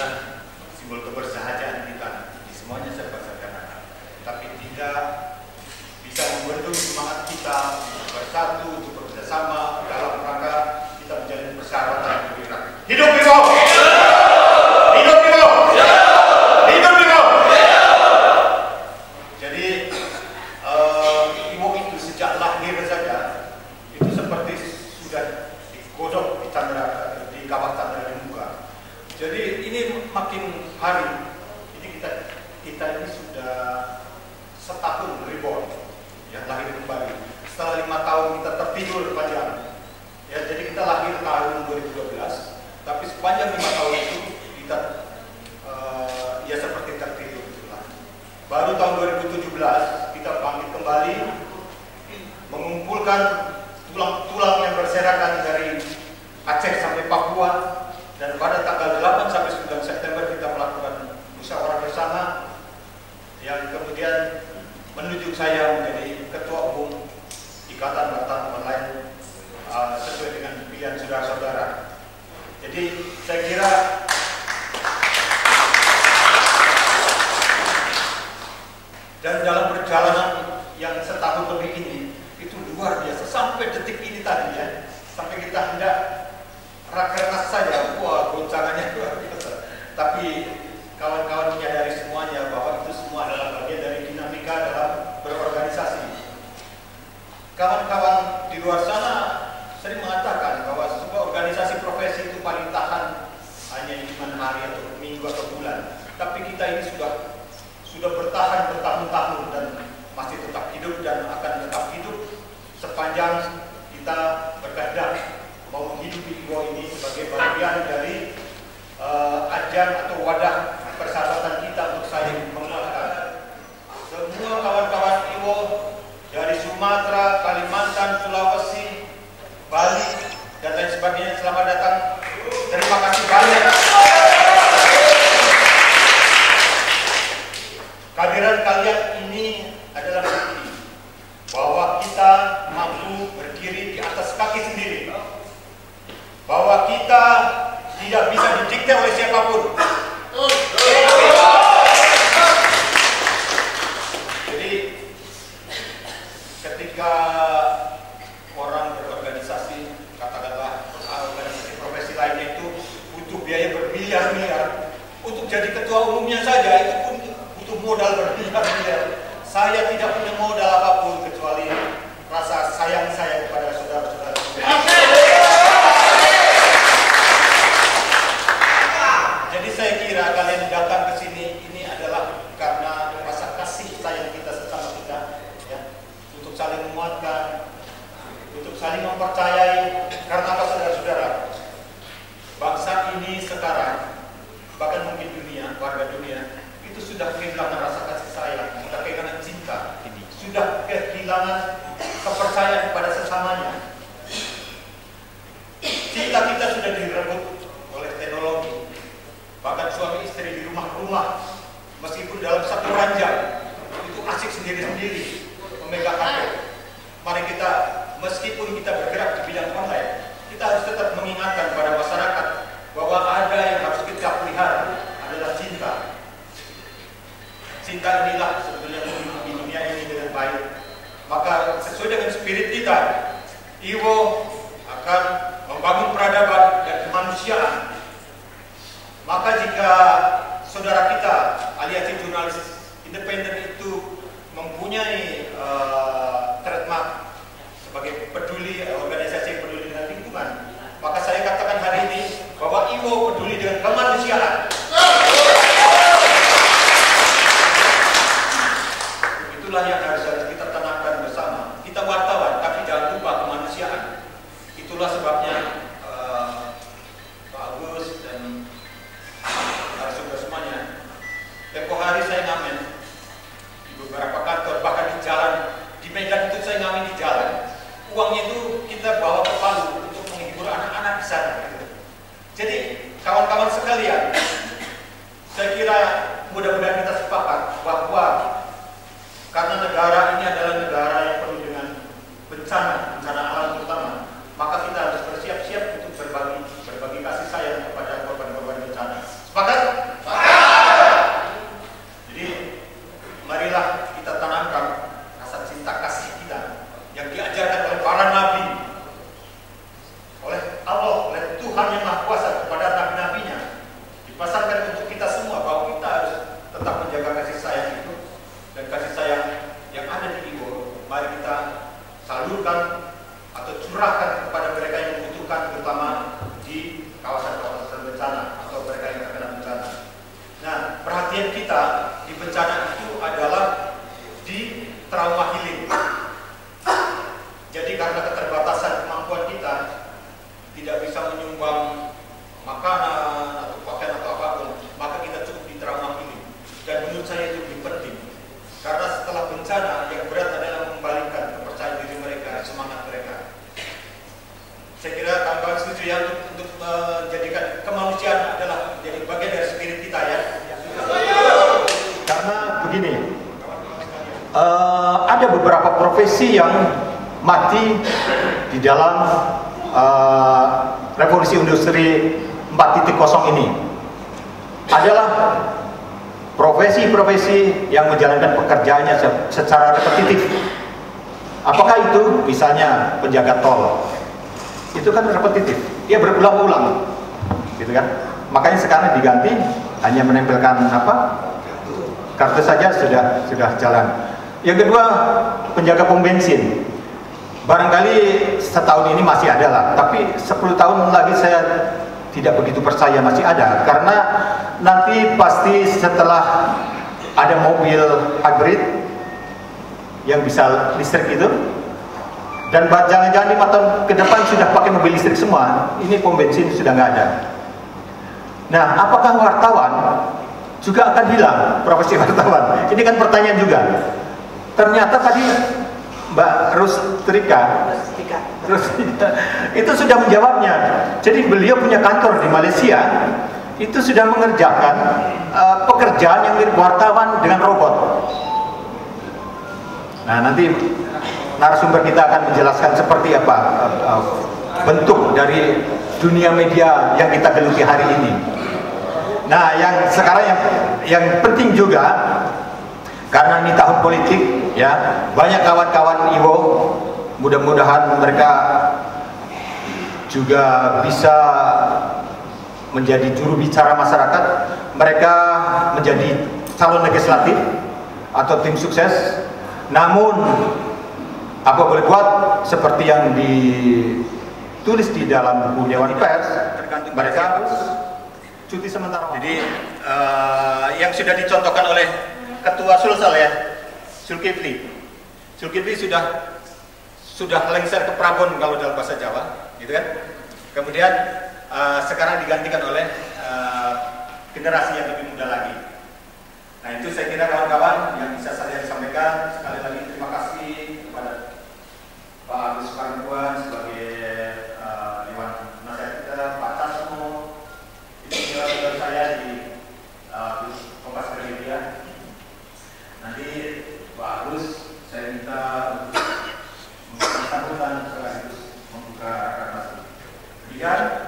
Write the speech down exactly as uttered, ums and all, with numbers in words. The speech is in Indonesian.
inilah simbol kebersahajahan kita. Jadi semuanya serba sederhana, tapi tidak bisa membendung semangat kita untuk bersatu, untuk bekerjasama dalam rangka kita menjalin persyaratan yang lebih rakyat. Hidup Bimo! Sepakat? Tuhan yang Maha Kuasa kepada nabi-nabinya dipasarkan untuk kita semua bahwa kita harus tetap menjaga kasih sayang itu, dan kasih sayang yang ada di I W O mari kita salurkan atau curahkan kepada mereka yang membutuhkan, terutama di kawasan-kawasan bencana atau mereka yang terkena bencana. Nah, perhatian kita di bencana itu adalah di trauma healing. Jadi karena keterbatasan kemampuan kita tidak bisa menyumbang makanan atau pakaian atau apapun, maka kita cukup di trauma healing. Dan menurut saya itu lebih penting, karena setelah bencana yang berat adalah membalikkan kepercayaan diri mereka, semangat mereka. Saya kira kawan-kawan setuju ya untuk, untuk menjadikan kemanusiaan adalah menjadi bagian dari spirit kita ya. Karena begini, uh, ada beberapa profesi yang mati di dalam uh, revolusi industri empat titik nol ini adalah profesi-profesi yang menjalankan pekerjaannya secara repetitif. Apakah itu misalnya penjaga tol? Itu kan repetitif, dia berulang-ulang, gitu kan? Makanya sekarang diganti hanya menempelkan apa kartu saja sudah sudah jalan. Yang kedua penjaga pom bensin. Barangkali setahun ini masih ada lah, tapi sepuluh tahun lagi saya tidak begitu percaya masih ada, karena nanti pasti setelah ada mobil hybrid yang bisa listrik itu, dan jangan-jangan lima tahun ke depan sudah pakai mobil listrik semua, ini pom bensin sudah nggak ada. Nah, apakah wartawan juga akan hilang, profesi wartawan? Ini kan pertanyaan juga. Ternyata tadi Mbak Rustika, Rustika. Rustika itu sudah menjawabnya. Jadi beliau punya kantor di Malaysia, itu sudah mengerjakan uh, pekerjaan yang mirip wartawan dengan robot. Nah, nanti narasumber kita akan menjelaskan seperti apa uh, uh, bentuk dari dunia media yang kita geluti hari ini. Nah, yang sekarang yang yang penting juga, karena ini tahun politik ya, banyak kawan-kawan I W O, mudah-mudahan mereka juga bisa menjadi juru bicara masyarakat, mereka menjadi calon legislatif atau tim sukses. Namun apa boleh buat, seperti yang ditulis di dalam buku Dewan Pers, mereka cuti sementara. Jadi uh, yang sudah dicontohkan oleh Ketua Sulsel ya, Sulkifli. Sulkifli sudah sudah lengser ke Prabon kalau dalam bahasa Jawa, gitu kan? Kemudian uh, sekarang digantikan oleh uh, generasi yang lebih muda lagi. Nah, itu saya kira kawan-kawan yang bisa saya sampaikan. Sekali lagi terima kasih kepada Pak Agus Pangkuan sebagai uh, Dewan Nasihat kita, Pak Tasmo, itu kira-kira saya di uh, Kompas Media. Nanti Pak Agus saya minta untuk mengatakan sekaligus membuka rakernas. Demikian.